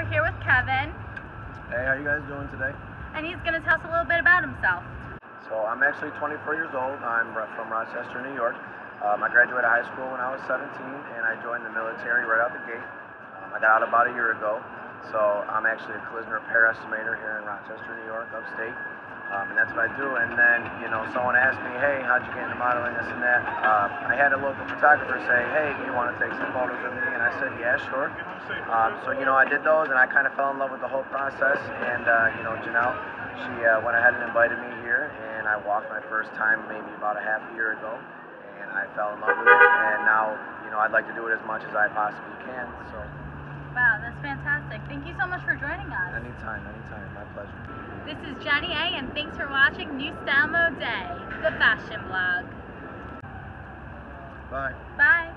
We're here with Kevin. Hey, how you guys doing today? And he's going to tell us a little bit about himself. So I'm actually 24 years old. I'm from Rochester, New York. I graduated high school when I was 17, and I joined the military right out the gate. I got out about a year ago. So I'm actually a collision repair estimator here in Rochester, New York, upstate. And that's what I do. And then, you know, someone asked me, hey, how'd you get into modeling, this and that. I had a local photographer say, hey, do you want to take some photos of me? And I said, yeah, sure. So, you know, I did those, and I kind of fell in love with the whole process. And, you know, Janelle, she went ahead and invited me here, and I walked my first time maybe about a half a year ago. And I fell in love with it, and now, you know, I'd like to do it as much as I possibly can. So. Wow, that's fantastic. Thank you so much for joining us. Anytime, anytime. My pleasure. This is Jenny A, and thanks for watching New Style Mode Day, the fashion blog. Bye. Bye.